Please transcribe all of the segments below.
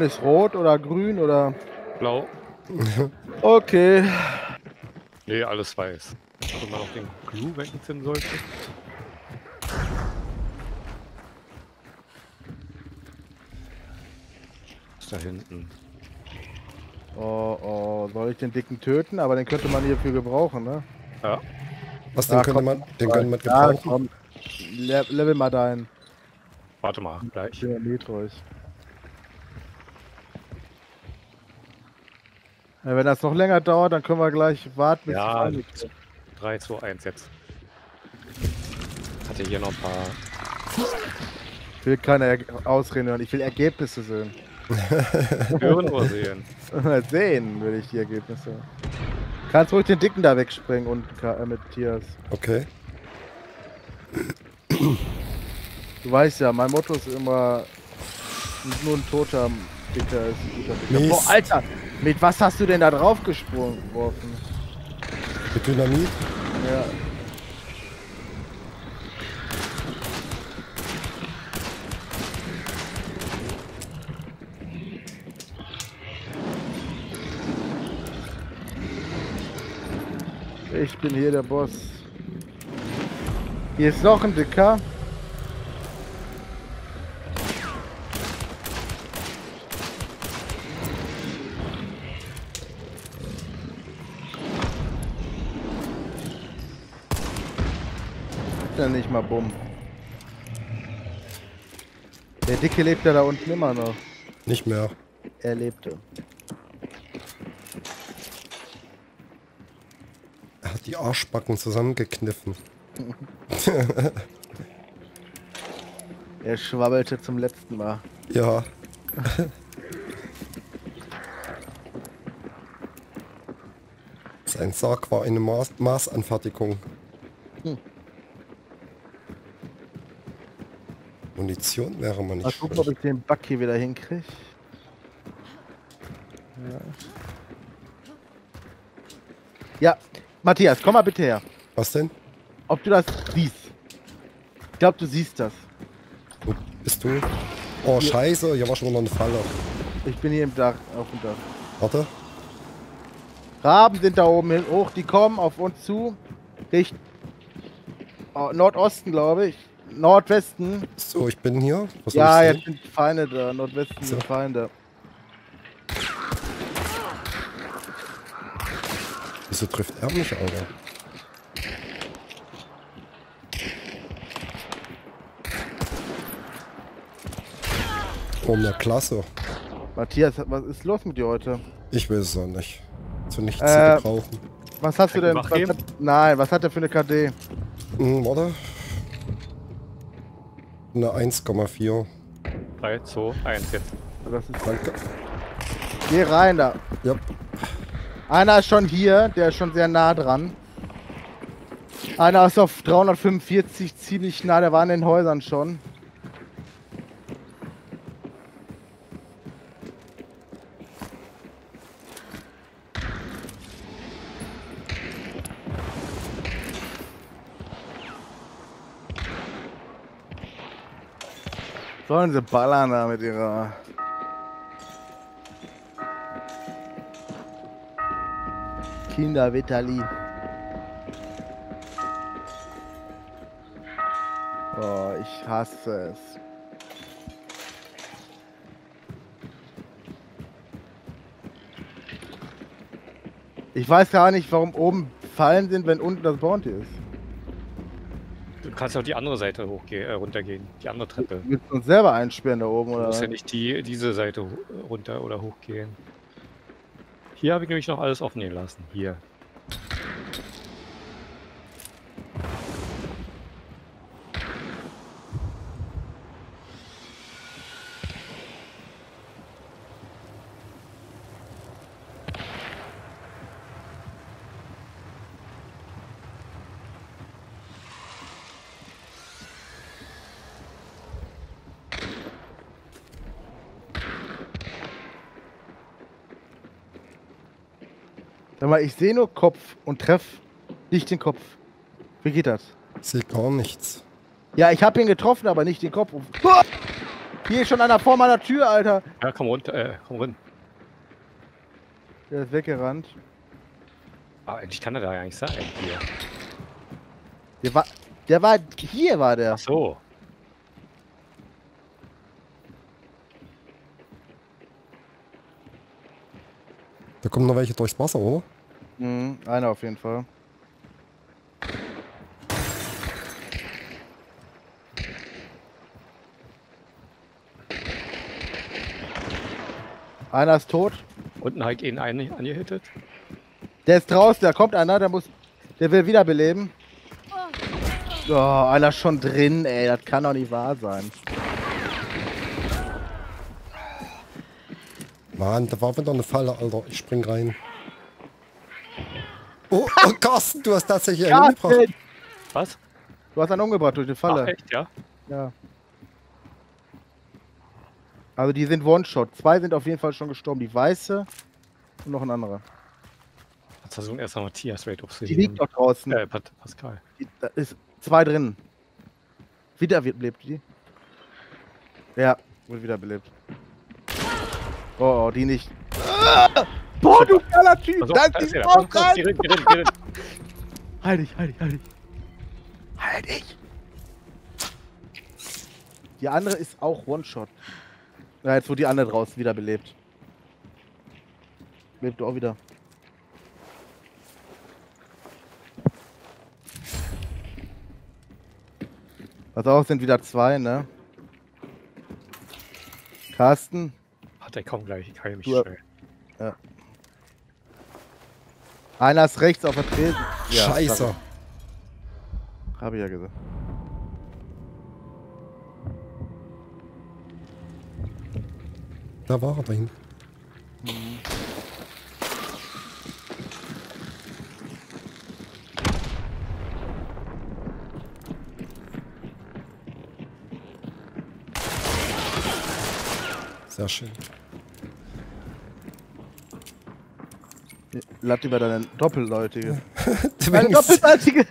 davon ist rot oder grün oder... Blau. Okay. Nee, alles weiß. Wenn man auf den Glue wegziehen sollte. Da hinten. Oh, oh, soll ich den Dicken töten? Aber den könnte man hierfür gebrauchen, ne? Ja. Was, den könnte man, gebrauchen? Ja, level mal deinen. Warte mal, gleich. Ja, wenn das noch länger dauert, dann können wir gleich warten. Bis ja, 3, 2, 1 jetzt. Hatte hier noch ein paar... Ich will keine Ausreden hören, ich will Ergebnisse sehen. Hören oder sehen? Sehen will ich die Ergebnisse. Kannst ruhig den Dicken da wegspringen und mit Tiers. Okay. Du weißt ja, mein Motto ist immer, nur ein toter Dicker ist ein guter Dicker. Boah, Alter, mit was hast du denn da drauf geworfen? Mit Dynamit? Ja. Ich bin hier der Boss. Hier ist noch ein Dicker. Dann nicht mal bumm. Der Dicke lebt ja da unten immer noch. Nicht mehr. Er lebte. Die Arschbacken zusammengekniffen. Er schwabbelte zum letzten Mal. Ja. Sein Sarg war eine Maßanfertigung. Munition wäre man nicht. Mal gucken, ob ich den Bug hier wieder hinkriege. Ja. Matthias, komm mal bitte her. Was denn? Ob du das siehst. Ich glaube, du siehst das. Wo bist du? Oh, hier. Scheiße, hier war schon noch eine Falle. Ich bin hier im Dach, auf dem Dach. Warte. Raben sind da oben hin hoch, die kommen auf uns zu. Richtung Nordosten, glaube ich. Nordwesten. So, ich bin hier. Was ja, jetzt sind die Feinde da. Nordwesten sind Feinde. Wieso trifft er mich, Alter? Oh, na klasse. Matthias, was ist los mit dir heute? Ich will es auch nicht. Zu nichts zu gebrauchen. Was hast du denn? Was hat er für eine KD? Warte. Eine 1,4. 3, 2, 1 jetzt. Das ist danke. Geh rein da. Yep. Einer ist schon hier, der ist schon sehr nah dran. Einer ist auf 345 ziemlich nah, der war in den Häusern schon. Sollen sie ballern da mit ihrer... Kinder Vitali. Oh, ich hasse es. Ich weiß gar nicht, warum oben Fallen sind, wenn unten das Bounty ist. Du kannst auch die andere Seite runtergehen, die andere Treppe. Wir müssen uns selber einsperren da oben, oder? Du musst ja nicht diese Seite runter oder hochgehen. Hier habe ich nämlich noch alles offen gelassen. Hier. Ich sehe nur Kopf und treffe nicht den Kopf. Wie geht das? Ich sehe gar nichts. Ja, ich habe ihn getroffen, aber nicht den Kopf. Hier ist schon einer vor meiner Tür, Alter. Ja, komm runter, komm runter. Der ist weggerannt. Ah, endlich kann er da eigentlich sein, hier. Hier war der. Ach so. Da kommen noch welche durchs Wasser, oder? Mhm, einer auf jeden Fall. Einer ist tot. Unten hat ihn einen angehittet. Der ist draußen, da kommt einer, der will wiederbeleben. Oh, einer ist schon drin, ey, das kann doch nicht wahr sein. Mann, da war wieder eine Falle, Alter, ich spring rein. Oh, oh Carsten, du hast tatsächlich einen umgebracht. Was? Du hast einen umgebracht durch die Falle. Ach, echt, ja? Ja. Also die sind One-Shot. 2 sind auf jeden Fall schon gestorben. Die weiße und noch ein anderer. Jetzt versuchen erstmal Matthias Raid aufzunehmen. Die liegt doch draußen. Pascal. Da ist 2 drin. Wiederbelebt die? Ja, wurde wiederbelebt. Oh, oh, die nicht. Boah, du geiler Typ! Also, da ist die Frau rein! Halt dich, halt dich, halt dich. Halt dich! Die andere ist auch One-Shot. Ja, jetzt wurde die andere draußen wiederbelebt. Lebt du auch wieder. Was auch, sind wieder 2, ne? Carsten? Ach, der kommt gleich, ich kann mich schnell. Ja. Einer ist rechts auf der Tresen. Ja, scheiße. Hab ich ja gesagt. Da war er dahin. Sehr schön. Latt über deine Doppelläutige. Deine Doppelläutige!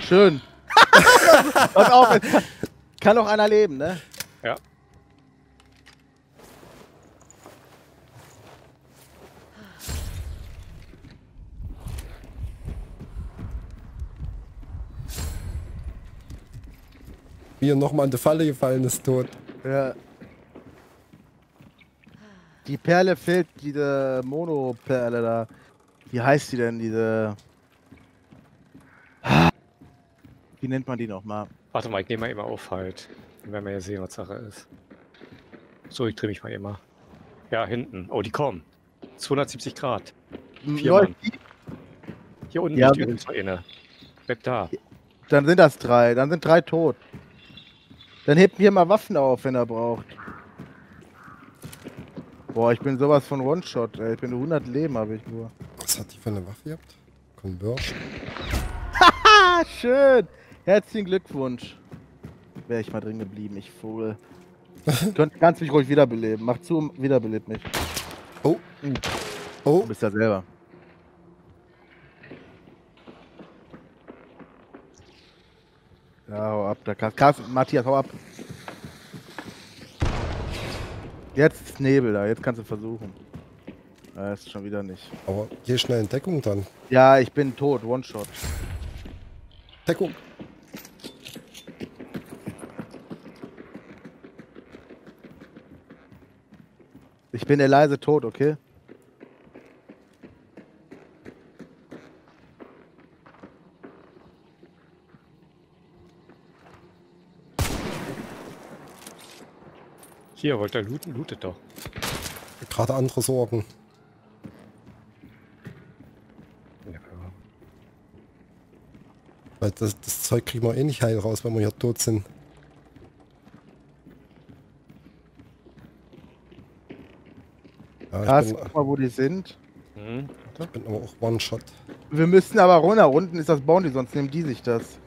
Schön. Pass auf, kann auch einer leben, ne? Ja. Wie er nochmal in die Falle gefallen ist, tot. Ja. Die Perle fehlt, diese Mono-Perle da. Wie heißt die denn, diese... Wie nennt man die nochmal? Warte mal, ich nehme mal immer auf halt. Dann werden wir ja sehen, was Sache ist. So, ich drehe mich mal immer. Ja, hinten. Oh, die kommen. 270 Grad. 4 Mann. Hier unten ist übrigens noch eine. Weg da. Dann sind das 3. Dann sind 3 tot. Dann hebt mir mal Waffen auf, wenn er braucht. Boah, ich bin sowas von One-Shot, ey. Ich bin 100 Leben, habe ich nur. Was hat die für eine Waffe gehabt? Conversion. Haha, schön! Herzlichen Glückwunsch. Wäre ich mal drin geblieben, ich Vogel. Könnt ganz mich ruhig wiederbeleben. Mach zu, wiederbelebt mich. Oh. Oh. Du bist ja selber. Ja, hau ab, da Carsten. Matthias, hau ab. Jetzt ist Nebel da, jetzt kannst du versuchen. Das ist schon wieder nicht. Aber geh schnell in Deckung dann. Ja, ich bin tot, One-Shot. Deckung. Ich bin leise tot, okay? Hier, wollt ihr looten? Lootet doch. Gerade andere Sorgen. Ja. Weil das Zeug kriegen wir eh nicht heil raus, wenn wir hier tot sind. Ja, guck mal, wo die sind. Mhm. Ich bin aber auch One-Shot. Wir müssen aber runter. Unten ist das Bounty, sonst nehmen die sich das.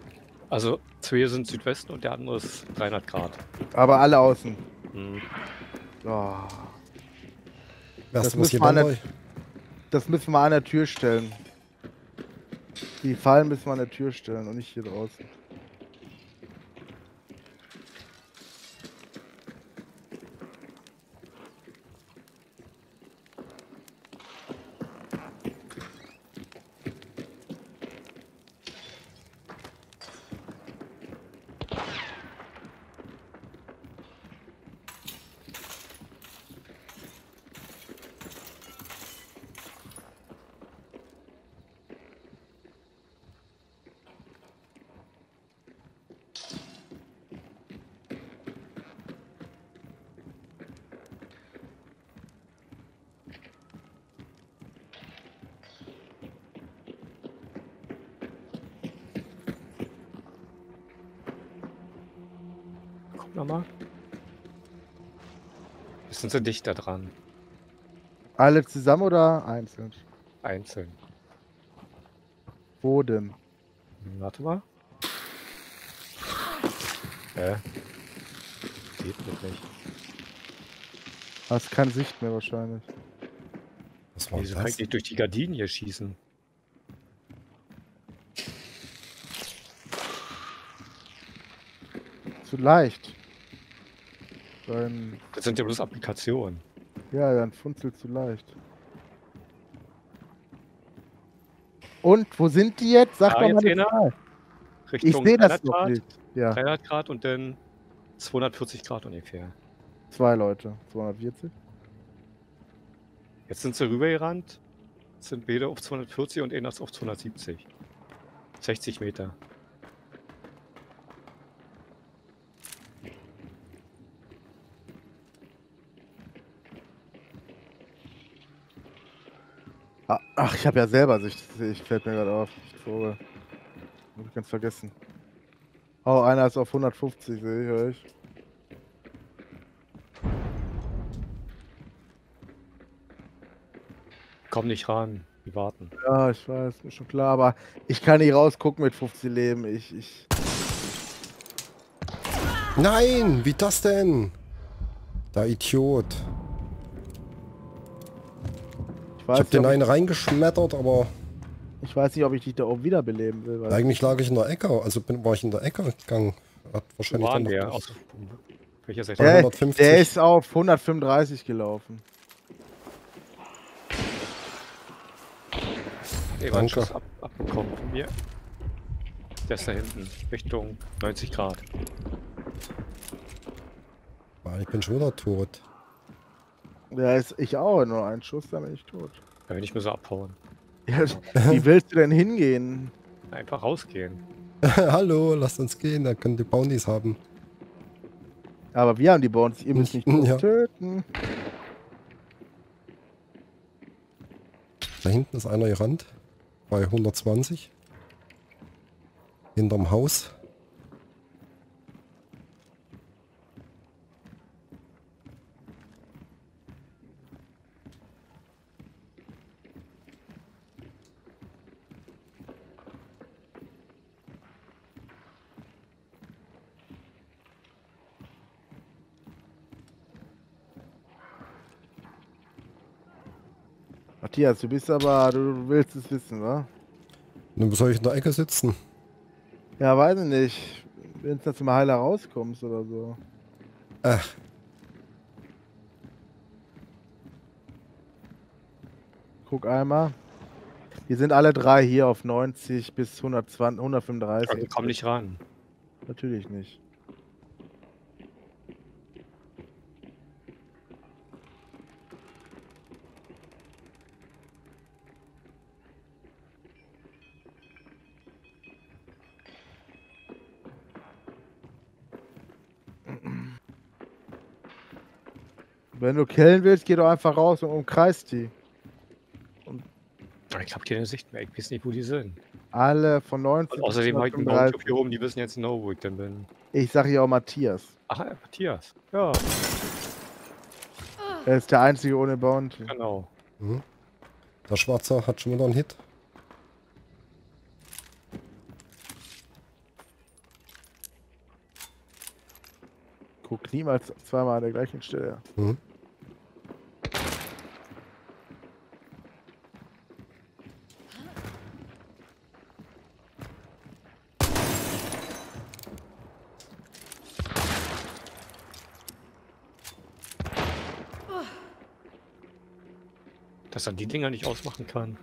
Also, 2 sind Südwesten und der andere ist 300 Grad. Aber alle außen. Hm. Oh. Das müssen wir an der Tür stellen. Die Fallen müssen wir an der Tür stellen und nicht hier draußen. nochmal. Wir sind so dicht da dran. Alle zusammen oder einzeln? Einzeln. Wo denn? Warte mal. Geht nicht. Hast keine Sicht mehr wahrscheinlich. Was war das? Wieso eigentlich durch die Gardinen hier schießen? Zu leicht. Das sind ja bloß Applikationen. Ja, dann funzelt zu leicht. Und wo sind die jetzt? Sag doch mal die Zahl. Ich sehe das noch nicht. Ja. 300 Grad und dann 240 Grad ungefähr. Zwei Leute. 240. Jetzt sind sie rübergerannt. Sind beide auf 240 und einer ist auf 270. 60 Meter. Ach, ich habe ja selber Sicht. Ich fällt mir gerade auf. Ich hab ganz vergessen. Oh, einer ist auf 150, sehe ich euch. Komm nicht ran, die warten. Ja, ich weiß, ist schon klar, aber ich kann nicht rausgucken mit 50 Leben. Nein, wie das denn? Da Idiot. Ich hab den einen reingeschmettert, aber... Ich weiß nicht, ob ich dich da oben wiederbeleben will. Weil eigentlich lag ich in der Ecke, also war ich in der Ecke gegangen. Hat wahrscheinlich dann noch... Welcher Seite? 150. Der ist auf 135 gelaufen. Der war ein Schuss abbekommen von mir. Der ist da hinten, Richtung 90 Grad. Ich bin schon wieder tot. Ja, ich auch. Nur ein Schuss, dann bin ich tot. Da will ich mir so abhauen. Ja, wie willst du denn hingehen? Einfach rausgehen. Hallo, lasst uns gehen, da können die Bounties haben. Aber wir haben die Bounties, ihr müsst nicht töten. Da hinten ist einer gerannt. Bei 120. Hinterm Haus. Matthias, du bist aber, du willst es wissen, wa? Nun soll ich in der Ecke sitzen? Ja, weiß ich nicht. Wenn du mal heiler rauskommst oder so. Ach. Guck einmal. Wir sind alle drei hier auf 90 bis 120, 135. Aber die kommen nicht ran. Natürlich nicht. Wenn du killen willst, geh doch einfach raus und umkreist die. Und ich hab keine Sicht mehr, ich weiß nicht, wo die sind. Alle von 19. Und außerdem habe ich einen Raumtopf hier oben, die wissen jetzt genau, wo ich denn bin. Ich sag hier auch Matthias. Ach, Matthias, ja. Er ist der Einzige ohne Bounty. Genau. Mhm. Der Schwarze hat schon wieder einen Hit. Guck niemals zweimal an der gleichen Stelle. Mhm. Dass er die Dinger nicht ausmachen kann.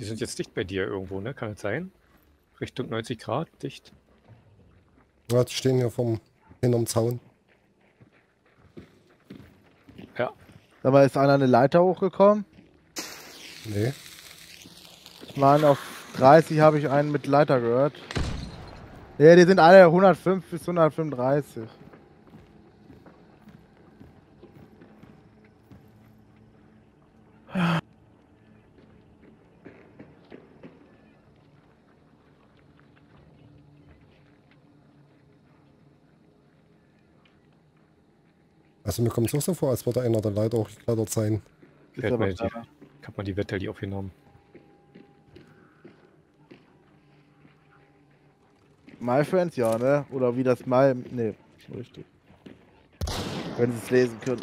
Die sind jetzt dicht bei dir irgendwo, ne? Kann das sein? Richtung 90 Grad, dicht. Ja, die stehen ja hinterm Zaun. Ja. Dabei ist einer eine Leiter hochgekommen? Nee. Nein, auf 30 habe ich einen mit Leiter gehört. Ja, die sind alle 105 bis 135. Also mir kommt es auch so vor, als würde einer der Leiter auch geklettert sein. Ich habe mal die Wette die aufgenommen. My Friends, ja, ne? Oder wie das mal. Ne, richtig. Wenn sie es lesen können.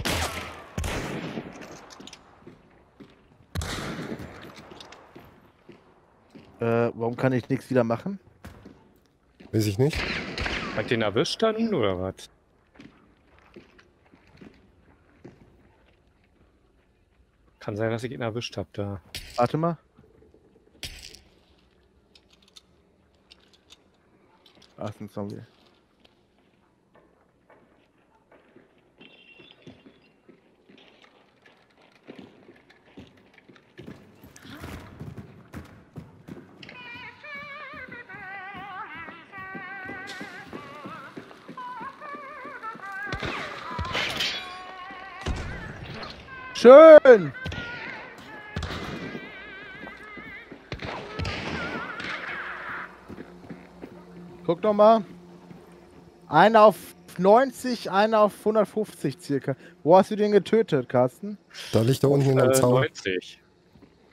Warum kann ich nichts wieder machen? Weiß ich nicht. Hat den erwischt dann oder was? Kann sein, dass ich ihn erwischt habe da. Warte mal. Ach, ein Zombie. Schön! Guck doch mal. Einer auf 90, einer auf 150 circa. Wo hast du den getötet, Carsten? Da liegt da unten am Zaun. 90.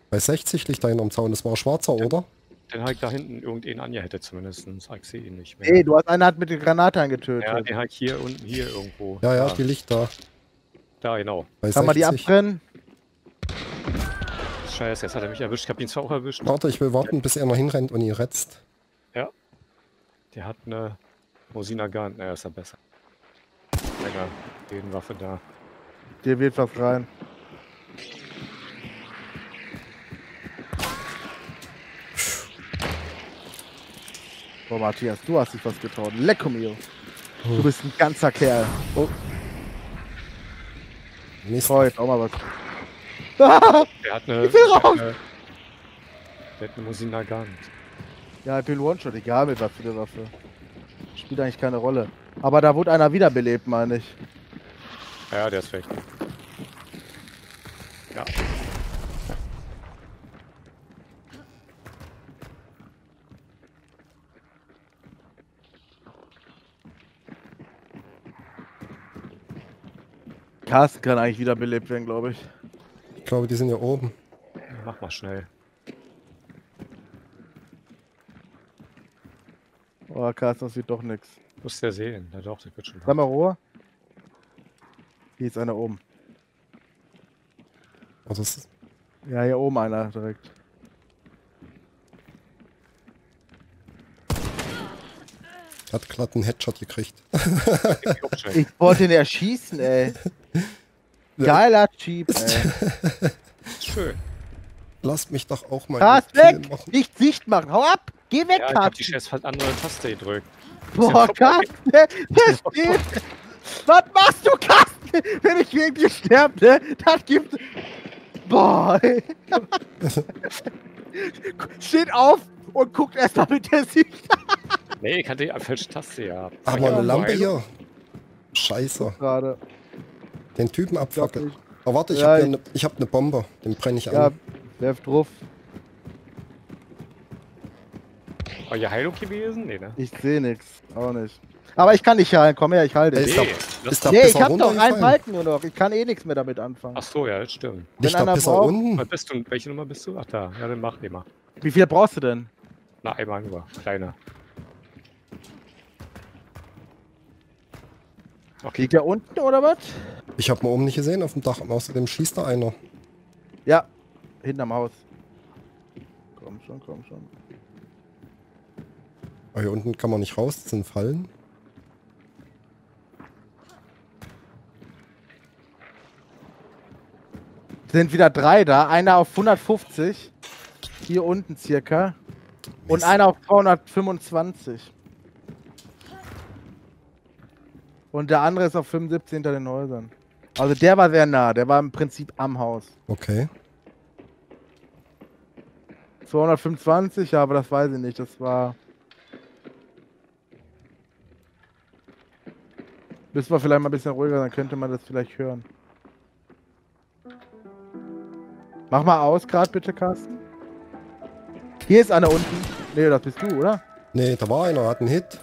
Bei 60 liegt da hinten am Zaun. Das war schwarzer, oder? Den hat da hinten irgendeinen angehettet zumindest. Ich sehe ihn nicht mehr. Hey, du hast einen mit der Granate angetötet. Ja, den hat hier unten hier irgendwo. Ja, ja, die liegt da. Da, genau. Bei 60. Kann man die abbrennen? Scheiße, jetzt hat er mich erwischt. Ich habe ihn zwar auch erwischt. Warte, ich will warten, bis er noch hinrennt und ihn retzt. Ja. Der hat eine Mosina Gun. Naja, ist ja besser. Länger. Jeden Waffe da. Der wird was rein. Boah, Matthias, du hast dich was getraut. Lecco mio. Du bist ein ganzer Kerl. Oh. Mist. Oh, jetzt auch mal was. Der hat eine. Ich will raus! Der hat eine Mosina Gun. Ja, ich bin One-Shot, egal mit was für eine Waffe. Spielt eigentlich keine Rolle. Aber da wurde einer wiederbelebt, meine ich. Ja, der ist recht. Ja. Carsten kann eigentlich wiederbelebt werden, glaube ich. Ich glaube, die sind ja oben. Mach mal schnell. Oh, Carsten, das sieht doch nichts. Muss ja sehen. Na doch, ich bin schon. Sag mal, Rohr. Hier ist einer oben. Was ist das? Ja, hier oben einer direkt. Hat glatt einen Headshot gekriegt. Ich wollte ihn erschießen, ey. Geiler Typ, ey. Schön. Lasst mich doch auch mal. Carsten, weg! Machen. Nicht Sicht machen! Hau ab! Geh weg, ja, ich hab die Chefs fast andere Taste gedrückt. Boah, Carsten, der steht. Was machst du, Carsten? Wenn ich wegen dir sterbe, ne? Das gibt. Boah, ey. Steht auf und guckt erst mal mit der Sicht. Nee, ich hatte die falsche Taste gehabt. Ach, mal eine Lampe hier. Scheiße. Gerade. Den Typen abfackeln. Oh, warte, ich habe eine Bombe. Den brenne ich an. Werf drauf. War hier Heilung gewesen? Nee, ne? Ich sehe nichts. Auch nicht. Aber ich kann nicht heilen. Komm her, ich heile dich. Nee, ich hab doch einen Balken nur noch. Ich kann eh nichts mehr damit anfangen. Ach so, ja, das stimmt. Nicht da Pisser unten. Was bist du? Welche Nummer bist du? Ach da. Ja, dann mach den mal. Wie viel brauchst du denn? Na, einmal nur. Kleiner. Okay. Liegt der unten oder was? Ich hab mal oben nicht gesehen auf dem Dach. Außerdem schießt da einer. Ja, hinterm Haus. Komm schon, komm schon. Oh, hier unten kann man nicht raus, das sind Fallen. Sind wieder drei da, einer auf 150, hier unten circa, Mist. Und einer auf 225. Und der andere ist auf 75 hinter den Häusern. Also der war sehr nah, der war im Prinzip am Haus. Okay. 225, ja, aber das weiß ich nicht. Das war... Müssen wir vielleicht mal ein bisschen ruhiger, dann könnte man das vielleicht hören. Mach mal aus gerade bitte, Carsten. Hier ist einer unten. Nee, das bist du, oder? Nee, da war einer, hat einen Hit.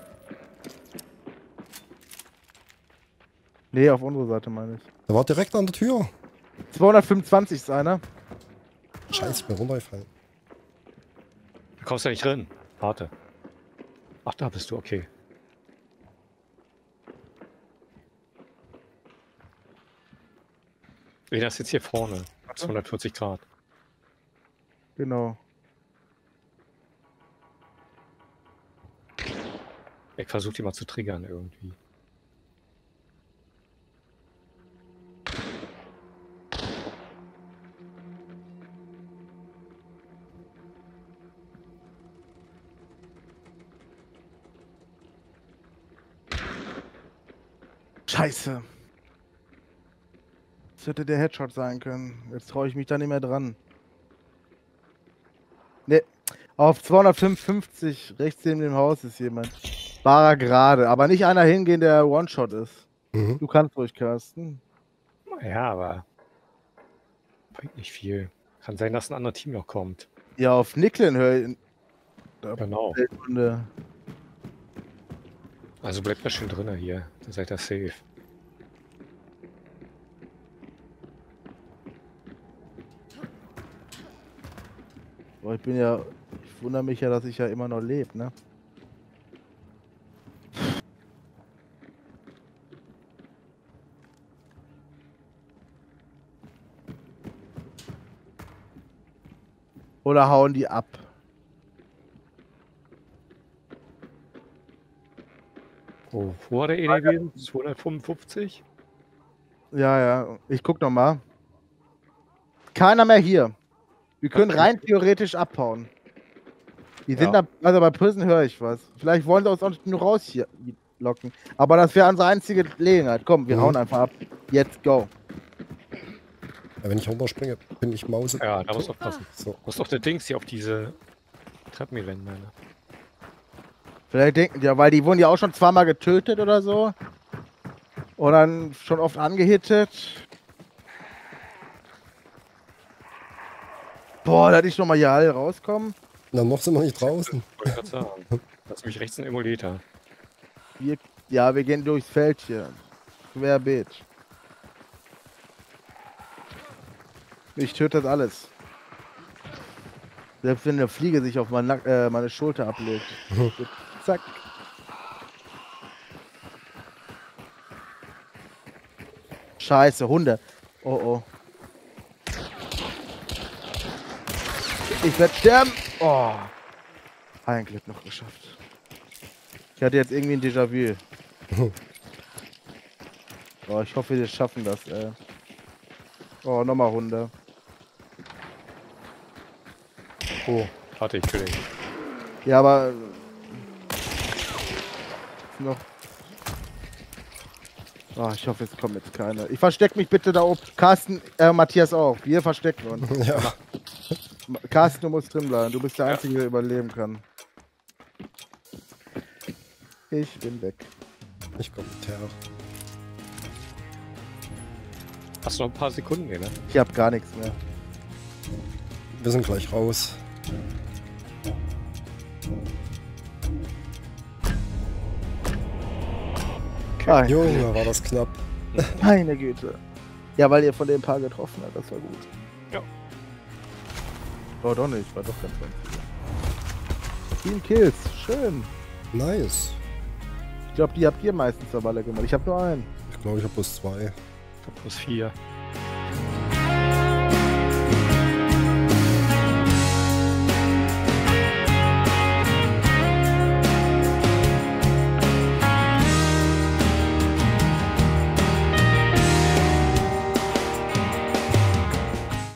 Nee, auf unserer Seite meine ich. Da war direkt an der Tür. 225 ist einer. Scheiße, ich bin runtergefallen. Da kommst du nicht drin. Warte. Ach, da bist du, okay. Nee, das ist jetzt hier vorne. 140 Grad. Genau. Ich versuche die mal zu triggern irgendwie. Scheiße. Das hätte der Headshot sein können. Jetzt traue ich mich da nicht mehr dran. Ne. Auf 255 rechts neben dem Haus ist jemand. Barer gerade. Aber nicht einer hingehen, der One-Shot ist. Mhm. Du kannst ruhig, Carsten. Ja, aber... bringt nicht viel. Kann sein, dass ein anderes Team noch kommt. Ja, auf Nicklin höre ich... Genau. Also bleibt mal schön drinnen hier. Dann seid ihr safe. Ich bin ja, ich wundere mich ja, dass ich ja immer noch lebe, ne? Oder hauen die ab? Oh, wo war der EDW? 255? Ja, ja, ich guck noch mal. Keiner mehr hier. Wir können rein theoretisch abhauen. Die sind ja. Da, also bei Prison höre ich was. Vielleicht wollen sie uns auch nur raus hier locken. Aber das wäre unsere einzige Gelegenheit. Komm, wir hauen einfach ab. Jetzt go. Ja, wenn ich runterspringe, bin ich Mause. Ja, da musst du aufpassen. So. Du musst auf der Dings hier auf diese Treppengelände. Vielleicht denken die, ja, weil die wurden ja auch schon zweimal getötet oder so. Oder schon oft angehittet. Boah, da hätte ich nochmal hier alle rauskommen. Dann noch sind wir nicht draußen. Ich wollte gerade sagen. Lass mich rechts ein Emulator. Ja, wir gehen durchs Feld hier. Querbeet. Mich tötet alles. Selbst wenn eine Fliege sich auf meine Schulter ablegt. Zack. Scheiße, Hunde. Oh, oh. Ich werde sterben! Oh! Ein Glück noch geschafft. Ich hatte jetzt irgendwie ein Déjà-vu. Oh, ich hoffe, wir schaffen das, ey. Oh, nochmal Hunde. Oh, hatte ich gelegen. Ja, aber... noch. Oh, ich hoffe, es kommt jetzt keiner. Ich verstecke mich bitte da oben. Carsten, Matthias auch. Wir verstecken uns. Ja. Carsten, du musst drin bleiben. Du bist der Einzige, der überleben kann. Ich bin weg. Ich komme mit Terror. Hast du noch ein paar Sekunden mehr, ne? Ich hab gar nichts mehr. Wir sind gleich raus. Okay. Ah, Junge, war das knapp. Meine Güte. Ja, weil ihr von dem Paar getroffen habt, das war gut. Ja. Oh, doch nicht, war doch ganz schön. 7 Kills, schön. Nice. Ich glaube, die habt ihr meistens zur Balle gemacht. Ich habe nur einen. Ich glaube, ich habe bloß 2. Ich habe bloß 4.